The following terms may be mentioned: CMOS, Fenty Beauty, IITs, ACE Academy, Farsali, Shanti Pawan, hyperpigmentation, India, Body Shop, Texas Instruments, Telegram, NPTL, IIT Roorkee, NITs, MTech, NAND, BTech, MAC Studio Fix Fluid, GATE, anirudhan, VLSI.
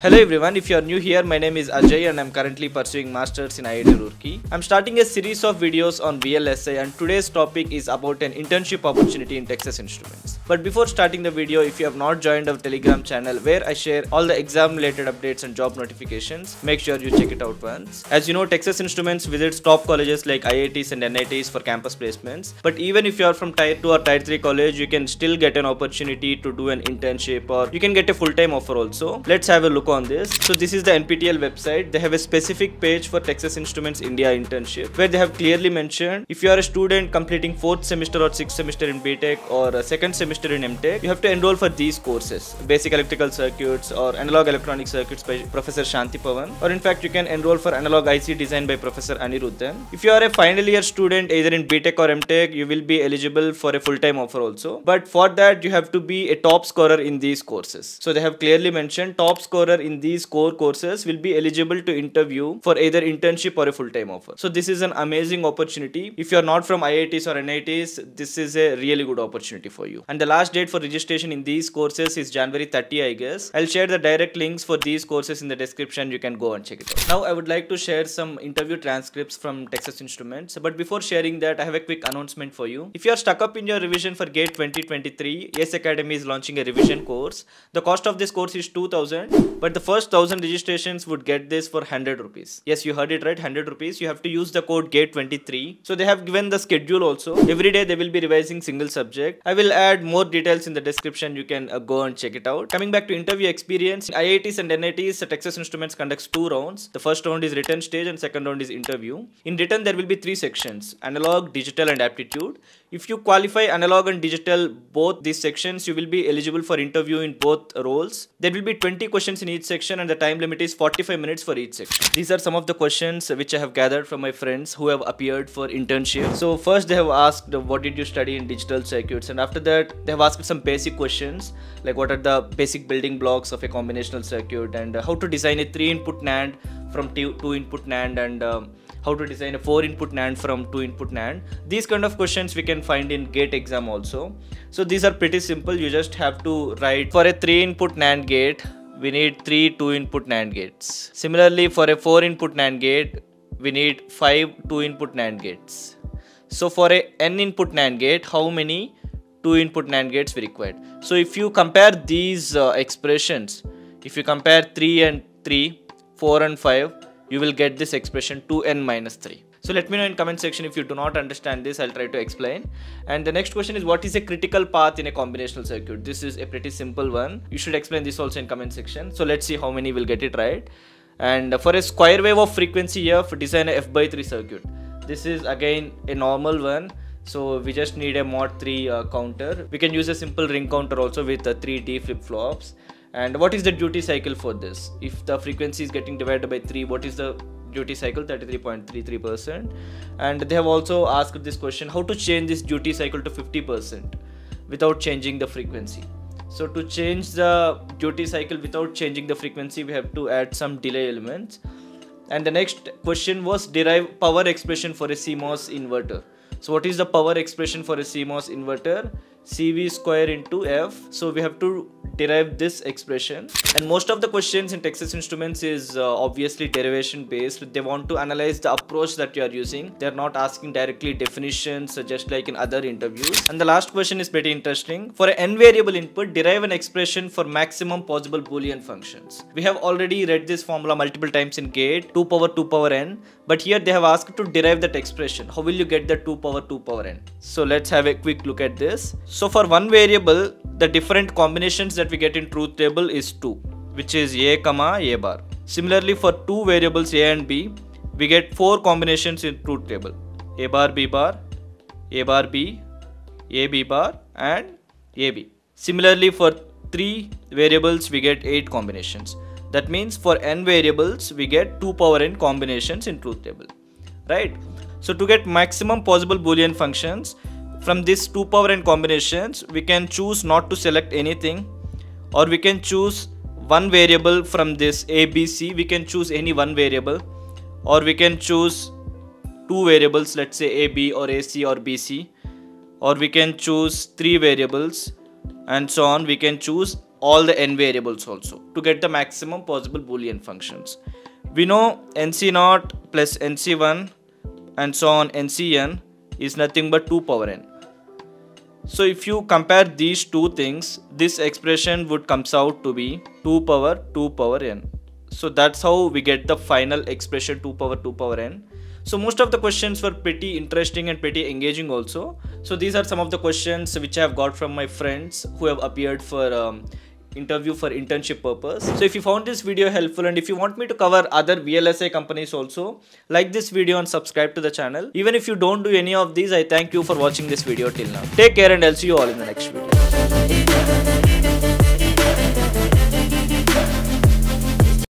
Hello everyone, if you are new here, my name is Ajay and I am currently pursuing Masters in IIT Roorkee. I am starting a series of videos on VLSI and today's topic is about an internship opportunity in Texas Instruments. But before starting the video, if you have not joined our Telegram channel where I share all the exam related updates and job notifications, make sure you check it out once. As you know, Texas Instruments visits top colleges like IITs and NITs for campus placements. But even if you are from Tier 2 or Tier 3 college, you can still get an opportunity to do an internship or you can get a full-time offer also. Let's have a look on this. So this is the NPTL website. They have a specific page for Texas Instruments India internship where they have clearly mentioned if you are a student completing 4th semester or 6th semester in BTech or 2nd semester in MTech, you have to enroll for these courses, basic electrical circuits or analog electronic circuits by Professor Shanti Pawan, or in fact you can enroll for analog IC design by Professor Anirudhan. If you are a final year student either in BTech or MTech, you will be eligible for a full-time offer also, but for that you have to be a top scorer in these courses. So they have clearly mentioned top scorer in these core courses will be eligible to interview for either internship or a full-time offer. So this is an amazing opportunity. If you are not from IITs or NITs, this is a really good opportunity for you. And the last date for registration in these courses is January 30, I guess. I'll share the direct links for these courses in the description. You can go and check it out. Now I would like to share some interview transcripts from Texas Instruments. But before sharing that, I have a quick announcement for you. If you are stuck up in your revision for GATE 2023, ACE Academy is launching a revision course. The cost of this course is 2,000, but the first 1,000 registrations would get this for 100 rupees. Yes, you heard it right, 100 rupees. You have to use the code GATE23. So they have given the schedule also. Every day they will be revising single subject. I will add more details in the description. You can go and check it out. Coming back to interview experience, in IITs and NITs, Texas Instruments conducts 2 rounds. The first round is written stage and second round is interview. In written, there will be 3 sections, analog, digital and aptitude. If you qualify analog and digital, both these sections, you will be eligible for interview in both roles. There will be 20 questions in each section and the time limit is 45 minutes for each section. These are some of the questions which I have gathered from my friends who have appeared for internship. So first they have asked, what did you study in digital circuits? And after that, they have asked some basic questions like what are the basic building blocks of a combinational circuit and how to design a 3-input NAND from 2-input NAND and how to design a 4-input NAND from 2-input NAND. These kind of questions we can find in GATE exam also. So these are pretty simple. You just have to write for a 3-input NAND gate, we need 3 2-input NAND gates. Similarly, for a 4-input NAND gate, we need 5 2-input NAND gates. So for a n-input NAND gate, how many 2-input NAND gates we required? So if you compare these expressions, if you compare 3 and 3, 4 and 5, you will get this expression 2n-3. So let me know in comment section if you do not understand this, I'll try to explain. And the next question is, what is a critical path in a combinational circuit? This is a pretty simple one. You should explain this also in comment section. So let's see how many will get it right. And for a square wave of frequency F, design a f/3 circuit. This is again a normal one. So we just need a mod 3 counter. We can use a simple ring counter also with 3D flip-flops. And what is the duty cycle for this? If the frequency is getting divided by 3, what is the duty cycle? 33.33%. And they have also asked this question, how to change this duty cycle to 50% without changing the frequency. So to change the duty cycle without changing the frequency, we have to add some delay elements. And the next question was, derive power expression for a CMOS inverter. So what is the power expression for a CMOS inverter? CV² × F. So we have to derive this expression. And most of the questions in Texas Instruments is obviously derivation based. They want to analyze the approach that you are using. They're not asking directly definitions just like in other interviews. And the last question is pretty interesting. For an n-variable input, derive an expression for maximum possible Boolean functions. We have already read this formula multiple times in GATE, 2^2^n. But here they have asked to derive that expression. How will you get the 2^2^n? So let's have a quick look at this. So for one variable, the different combinations that we get in truth table is 2, which is a, a bar. Similarly, for 2 variables a and b, we get 4 combinations in truth table: a bar b bar, a bar b, a b bar and a b. Similarly, for 3 variables, we get 8 combinations. That means for n variables, we get 2^n combinations in truth table, right? So to get maximum possible Boolean functions, from this 2^n combinations, we can choose not to select anything, or we can choose one variable from this A, B, C. We can choose any one variable, or we can choose 2 variables, let's say A, B or A, C or B, C, or we can choose 3 variables and so on. We can choose all the n variables also to get the maximum possible Boolean functions. We know nc0 plus nc1 and so on, ncn is nothing but 2 power n. So if you compare these two things, this expression would comes out to be 2 power n. So that's how we get the final expression 2 power n. So most of the questions were pretty interesting and pretty engaging also. So these are some of the questions which I have got from my friends who have appeared for interview for internship purpose. So if you found this video helpful and if you want me to cover other VLSI companies also, like this video and subscribe to the channel. Even if you don't do any of these, I thank you for watching this video till now. Take care and I'll see you all in the next video.